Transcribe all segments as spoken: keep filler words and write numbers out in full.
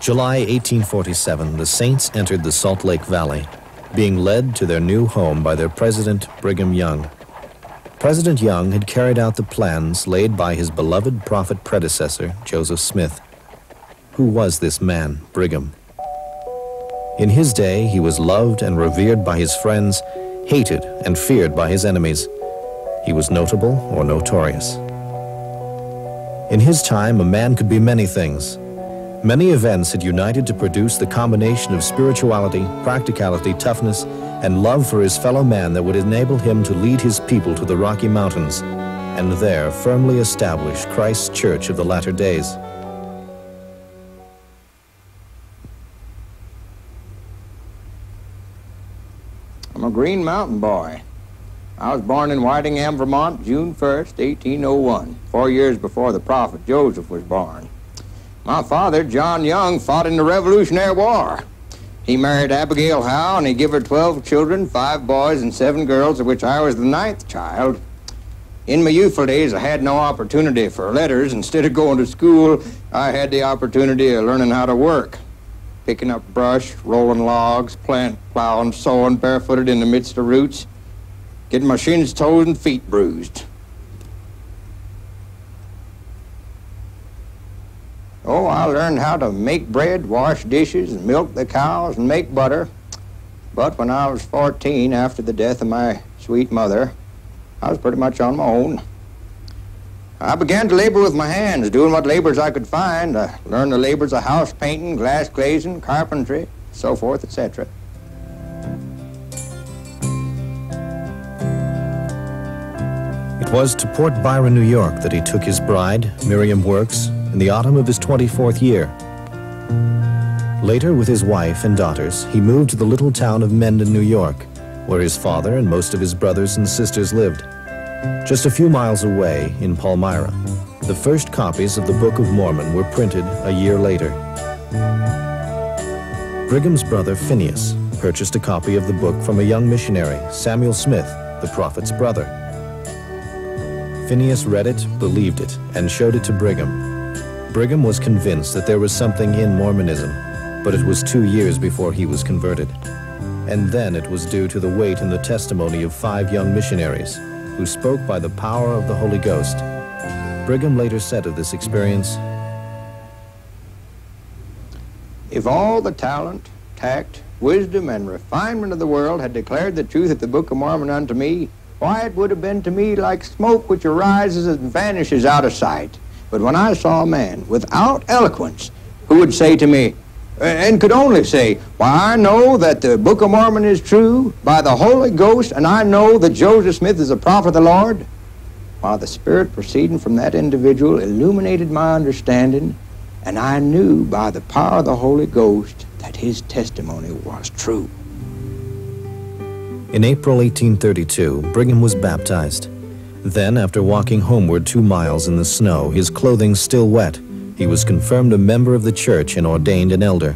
July eighteen forty-seven, the Saints entered the Salt Lake Valley, being led to their new home by their president, Brigham Young. President Young had carried out the plans laid by his beloved prophet predecessor, Joseph Smith. Who was this man, Brigham? In his day, he was loved and revered by his friends, hated and feared by his enemies. He was notable or notorious. In his time, a man could be many things. Many events had united to produce the combination of spirituality, practicality, toughness, and love for his fellow man that would enable him to lead his people to the Rocky Mountains and there firmly establish Christ's Church of the latter days. I'm a Green Mountain boy. I was born in Whitingham, Vermont, June first, eighteen oh one, four years before the prophet Joseph was born. My father, John Young, fought in the Revolutionary War. He married Abigail Howe, and he gave her twelve children, five boys and seven girls, of which I was the ninth child. In my youthful days, I had no opportunity for letters. Instead of going to school, I had the opportunity of learning how to work, picking up brush, rolling logs, plant plowing, sowing barefooted in the midst of roots, getting my shins, toes, and feet bruised. Oh, I learned how to make bread, wash dishes, and milk the cows, and make butter. But when I was fourteen, after the death of my sweet mother, I was pretty much on my own. I began to labor with my hands, doing what labors I could find. I learned the labors of house painting, glass glazing, carpentry, so forth, et cetera. It was to Port Byron, New York, that he took his bride, Miriam Works, in the autumn of his twenty-fourth year. Later, with his wife and daughters, he moved to the little town of Mendon, New York, where his father and most of his brothers and sisters lived. Just a few miles away, in Palmyra, the first copies of the Book of Mormon were printed a year later. Brigham's brother, Phineas, purchased a copy of the book from a young missionary, Samuel Smith, the prophet's brother. Phineas read it, believed it, and showed it to Brigham. Brigham was convinced that there was something in Mormonism, but it was two years before he was converted. And then it was due to the weight and the testimony of five young missionaries who spoke by the power of the Holy Ghost. Brigham later said of this experience, "If all the talent, tact, wisdom, and refinement of the world had declared the truth of the Book of Mormon unto me, why, it would have been to me like smoke which arises and vanishes out of sight. But when I saw a man without eloquence who would say to me, and could only say, why, I know that the Book of Mormon is true by the Holy Ghost, and I know that Joseph Smith is a prophet of the Lord, while the Spirit proceeding from that individual illuminated my understanding, and I knew by the power of the Holy Ghost that his testimony was true." In April eighteen thirty-two, Brigham was baptized. Then, after walking homeward two miles in the snow, his clothing still wet, he was confirmed a member of the church and ordained an elder.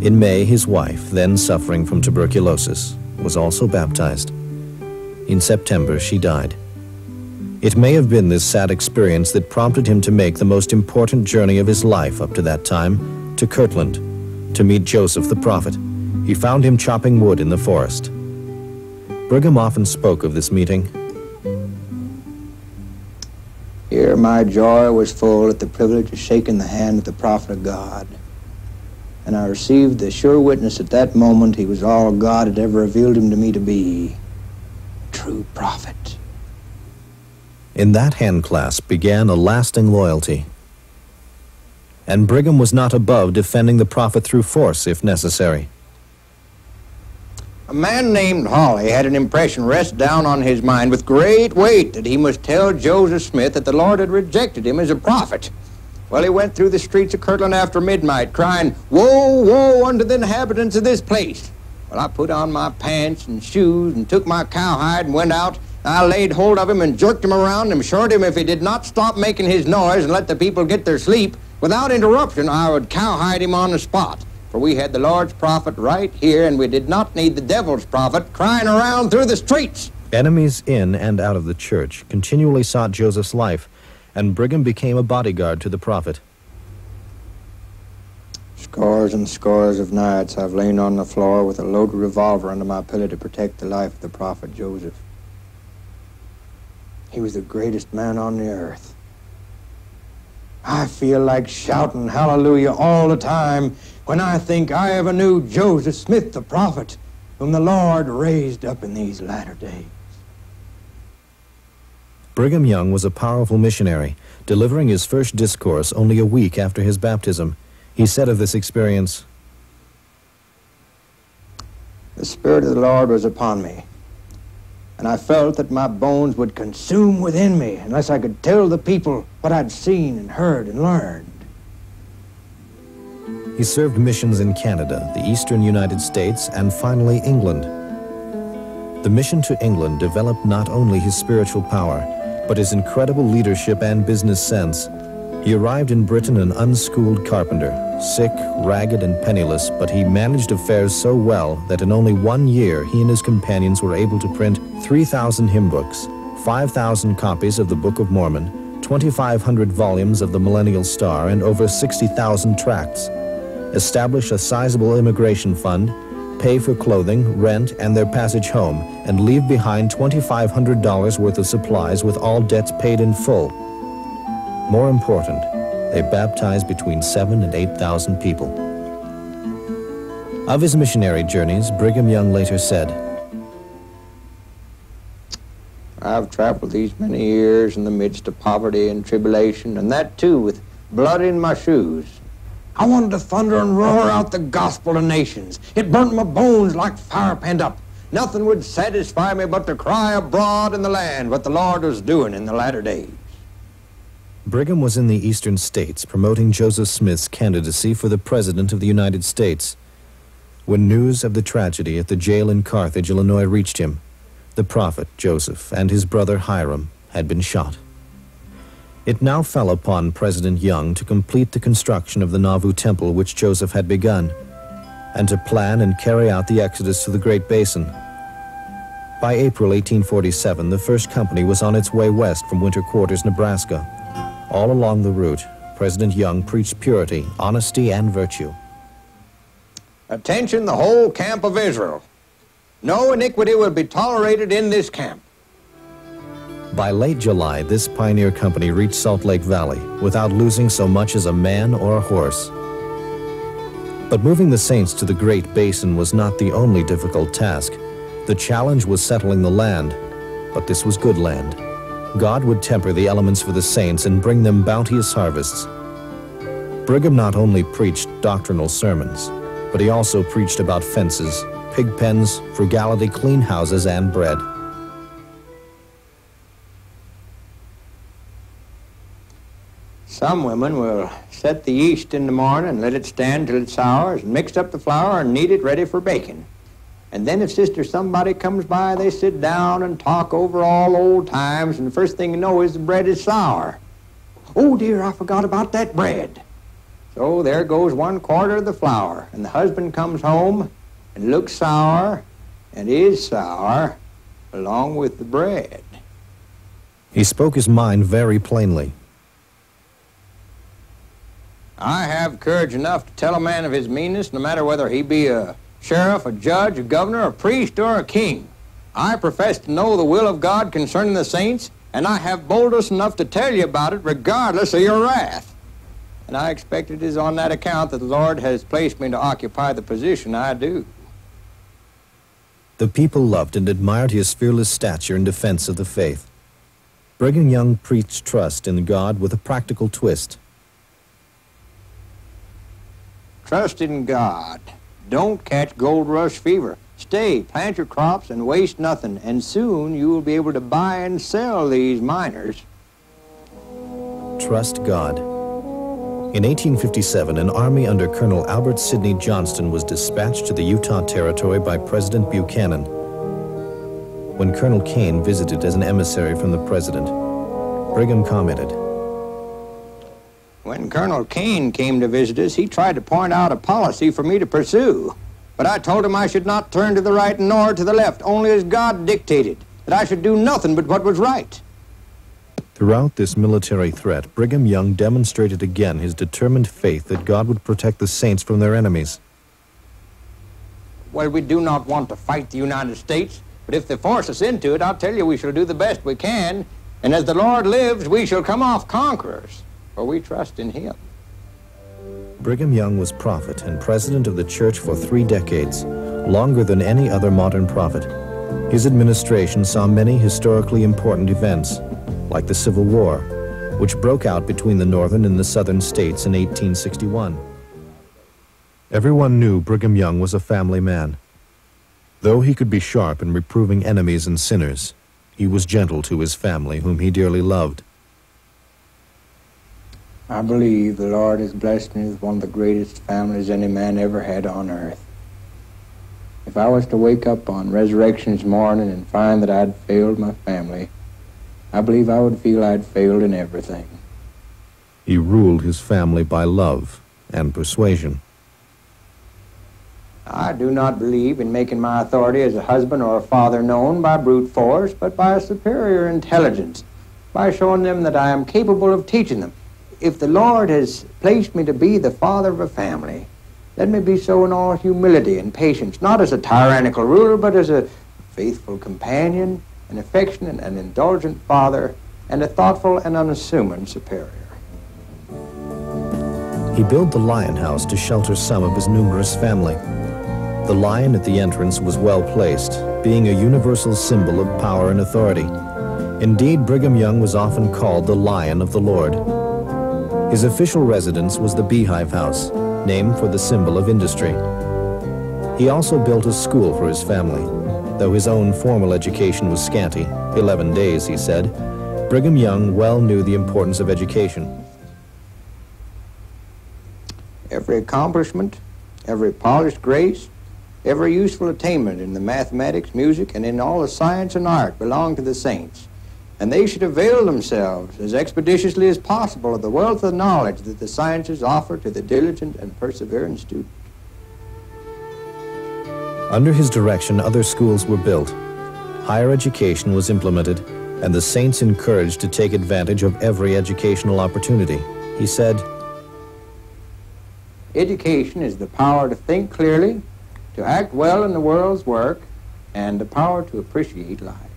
In May, his wife, then suffering from tuberculosis, was also baptized. In September, she died. It may have been this sad experience that prompted him to make the most important journey of his life up to that time, to Kirtland, to meet Joseph the prophet. He found him chopping wood in the forest. Brigham often spoke of this meeting. "Here my joy was full at the privilege of shaking the hand of the prophet of God. And I received the sure witness at that moment he was all God had ever revealed him to me to be, true prophet." In that handclasp began a lasting loyalty. And Brigham was not above defending the prophet through force if necessary. "A man named Hawley had an impression rest down on his mind with great weight that he must tell Joseph Smith that the Lord had rejected him as a prophet. Well, he went through the streets of Kirtland after midnight, crying, woe, woe unto the inhabitants of this place. Well, I put on my pants and shoes and took my cowhide and went out. I laid hold of him and jerked him around and assured him if he did not stop making his noise and let the people get their sleep, without interruption, I would cowhide him on the spot. For we had the Lord's prophet right here, and we did not need the devil's prophet crying around through the streets." Enemies in and out of the church continually sought Joseph's life, and Brigham became a bodyguard to the prophet. Scores and scores of nights I've lain on the floor with a loaded revolver under my pillow to protect the life of the prophet Joseph. He was the greatest man on the earth. I feel like shouting hallelujah all the time when I think I ever knew Joseph Smith, the prophet, whom the Lord raised up in these latter days. Brigham Young was a powerful missionary, delivering his first discourse only a week after his baptism. He said of this experience, "The Spirit of the Lord was upon me, and I felt that my bones would consume within me unless I could tell the people what I'd seen and heard and learned." He served missions in Canada, the eastern United States, and finally England. The mission to England developed not only his spiritual power, but his incredible leadership and business sense. He arrived in Britain an unschooled carpenter, sick, ragged, and penniless, but he managed affairs so well that in only one year he and his companions were able to print three thousand hymn books, five thousand copies of the Book of Mormon, twenty-five hundred volumes of the Millennial Star, and over sixty thousand tracts, establish a sizable immigration fund, pay for clothing, rent, and their passage home, and leave behind twenty-five hundred dollars worth of supplies with all debts paid in full. More important, they baptized between seven and eight thousand people. Of his missionary journeys, Brigham Young later said, "I've traveled these many years in the midst of poverty and tribulation, and that too with blood in my shoes. I wanted to thunder and roar out the gospel to nations. It burnt my bones like fire pent up. Nothing would satisfy me but to cry abroad in the land what the Lord was doing in the latter days." Brigham was in the eastern states promoting Joseph Smith's candidacy for the President of the United States when news of the tragedy at the jail in Carthage, Illinois, reached him. The prophet Joseph and his brother Hiram had been shot. It now fell upon President Young to complete the construction of the Nauvoo Temple, which Joseph had begun, and to plan and carry out the exodus to the Great Basin. By April eighteen forty-seven, the first company was on its way west from Winter Quarters, Nebraska. All along the route, President Young preached purity, honesty, and virtue. "Attention, the whole camp of Israel. No iniquity will be tolerated in this camp." By late July, this pioneer company reached Salt Lake Valley without losing so much as a man or a horse. But moving the saints to the Great Basin was not the only difficult task. The challenge was settling the land, but this was good land. God would temper the elements for the saints and bring them bounteous harvests. Brigham not only preached doctrinal sermons, but he also preached about fences, pig pens, frugality, clean houses, and bread. "Some women will set the yeast in the morning and let it stand till it sours and mix up the flour and knead it ready for baking. And then if sister somebody comes by, they sit down and talk over all old times, and the first thing you know is the bread is sour. Oh dear, I forgot about that bread. So there goes one quarter of the flour, and the husband comes home and looks sour and is sour along with the bread." He spoke his mind very plainly. "I have courage enough to tell a man of his meanness, no matter whether he be a sheriff, a judge, a governor, a priest, or a king. I profess to know the will of God concerning the saints, and I have boldness enough to tell you about it regardless of your wrath. And I expect it is on that account that the Lord has placed me to occupy the position I do." The people loved and admired his fearless stature in defense of the faith. Brigham Young preached trust in God with a practical twist. "Trust in God. Don't catch gold rush fever. Stay, plant your crops, and waste nothing, and soon you will be able to buy and sell these miners." Trust God. In eighteen fifty-seven, an army under Colonel Albert Sidney Johnston was dispatched to the Utah Territory by President Buchanan. When Colonel Kane visited as an emissary from the president, Brigham commented, "When Colonel Kane came to visit us, he tried to point out a policy for me to pursue. But I told him I should not turn to the right nor to the left, only as God dictated, that I should do nothing but what was right." Throughout this military threat, Brigham Young demonstrated again his determined faith that God would protect the saints from their enemies. Well, we do not want to fight the United States, but if they force us into it, I'll tell you, we shall do the best we can, and as the Lord lives, we shall come off conquerors, for we trust in Him. Brigham Young was prophet and president of the church for three decades, longer than any other modern prophet. His administration saw many historically important events, like the Civil War, which broke out between the northern and the southern states in eighteen sixty-one. Everyone knew Brigham Young was a family man. Though he could be sharp in reproving enemies and sinners, he was gentle to his family, whom he dearly loved. I believe the Lord has blessed me with one of the greatest families any man ever had on earth. If I was to wake up on Resurrection's morning and find that I'd failed my family, I believe I would feel I'd failed in everything. He ruled his family by love and persuasion. I do not believe in making my authority as a husband or a father known by brute force, but by a superior intelligence, by showing them that I am capable of teaching them. If the Lord has placed me to be the father of a family, let me be so in all humility and patience, not as a tyrannical ruler, but as a faithful companion, an affectionate and indulgent father, and a thoughtful and unassuming superior. He built the Lion House to shelter some of his numerous family. The lion at the entrance was well placed, being a universal symbol of power and authority. Indeed, Brigham Young was often called the Lion of the Lord. His official residence was the Beehive House, named for the symbol of industry. He also built a school for his family. Though his own formal education was scanty, eleven days, he said, Brigham Young well knew the importance of education. Every accomplishment, every polished grace, every useful attainment in the mathematics, music, and in all the science and art belong to the saints, and they should avail themselves as expeditiously as possible of the wealth of knowledge that the sciences offer to the diligent and persevering student. Under his direction, other schools were built, higher education was implemented, and the saints encouraged to take advantage of every educational opportunity. He said, "Education is the power to think clearly, to act well in the world's work, and the power to appreciate life."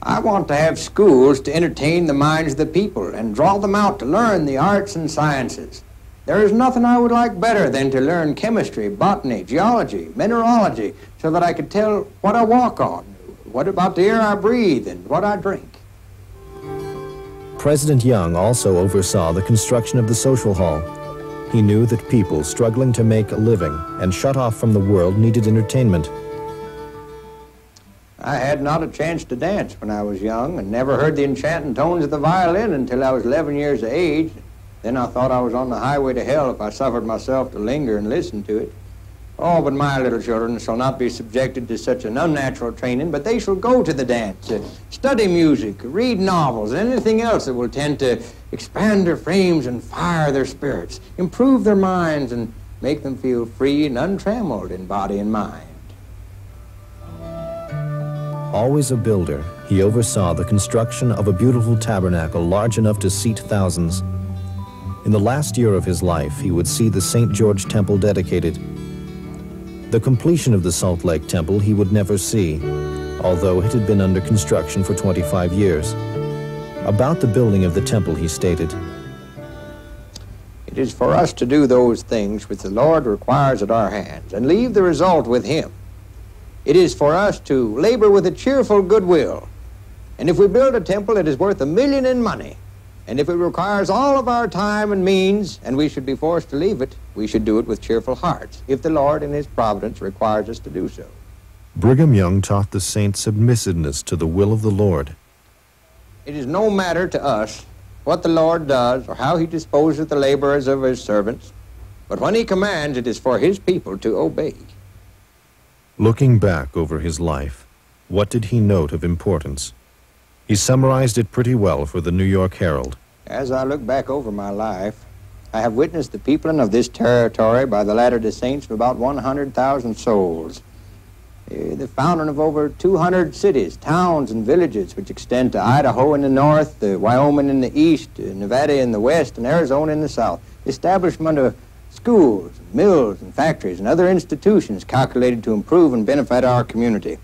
I want to have schools to entertain the minds of the people and draw them out to learn the arts and sciences. There is nothing I would like better than to learn chemistry, botany, geology, mineralogy, so that I could tell what I walk on, what about the air I breathe, and what I drink. President Young also oversaw the construction of the social hall. He knew that people struggling to make a living and shut off from the world needed entertainment. I had not a chance to dance when I was young and never heard the enchanting tones of the violin until I was eleven years of age. Then I thought I was on the highway to hell if I suffered myself to linger and listen to it. Oh, but my little children shall not be subjected to such an unnatural training, but they shall go to the dance, uh, study music, read novels, and anything else that will tend to expand their frames and fire their spirits, improve their minds, and make them feel free and untrammeled in body and mind. Always a builder, he oversaw the construction of a beautiful tabernacle large enough to seat thousands. In the last year of his life, he would see the Saint George Temple dedicated. The completion of the Salt Lake Temple he would never see, although it had been under construction for twenty-five years. About the building of the temple, he stated, "It is for us to do those things which the Lord requires at our hands, and leave the result with Him. It is for us to labor with a cheerful goodwill. And if we build a temple, it is worth a million in money. And if it requires all of our time and means, and we should be forced to leave it, we should do it with cheerful hearts, if the Lord in His providence requires us to do so." Brigham Young taught the saints submissiveness to the will of the Lord. It is no matter to us what the Lord does or how He disposes of the laborers of His servants, but when He commands, it is for His people to obey. Looking back over his life, what did he note of importance? He summarized it pretty well for the New York Herald. As I look back over my life, I have witnessed the peopling of this territory by the Latter-day Saints of about one hundred thousand souls. the fountain of over two hundred cities, towns, and villages, which extend to Idaho in the north, uh, Wyoming in the east, uh, Nevada in the west, and Arizona in the south. Establishment of schools, mills, and factories, and other institutions calculated to improve and benefit our community.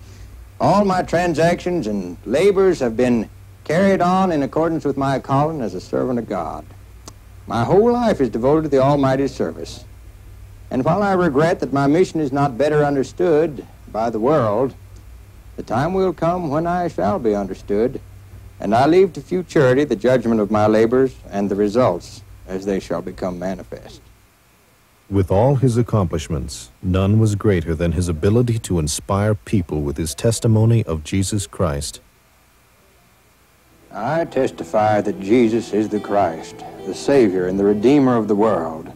All my transactions and labors have been carried on in accordance with my calling as a servant of God. My whole life is devoted to the Almighty's service. And while I regret that my mission is not better understood by the world, the time will come when I shall be understood, and I leave to futurity the judgment of my labors and the results as they shall become manifest. With all his accomplishments, none was greater than his ability to inspire people with his testimony of Jesus Christ. I testify that Jesus is the Christ, the Savior and the Redeemer of the world.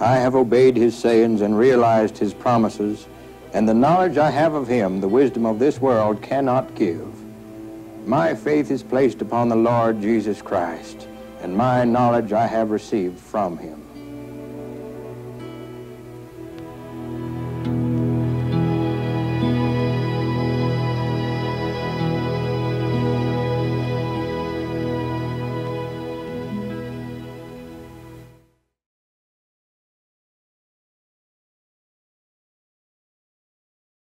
I have obeyed his sayings and realized his promises, and the knowledge I have of him, the wisdom of this world cannot give. My faith is placed upon the Lord Jesus Christ, and my knowledge I have received from him.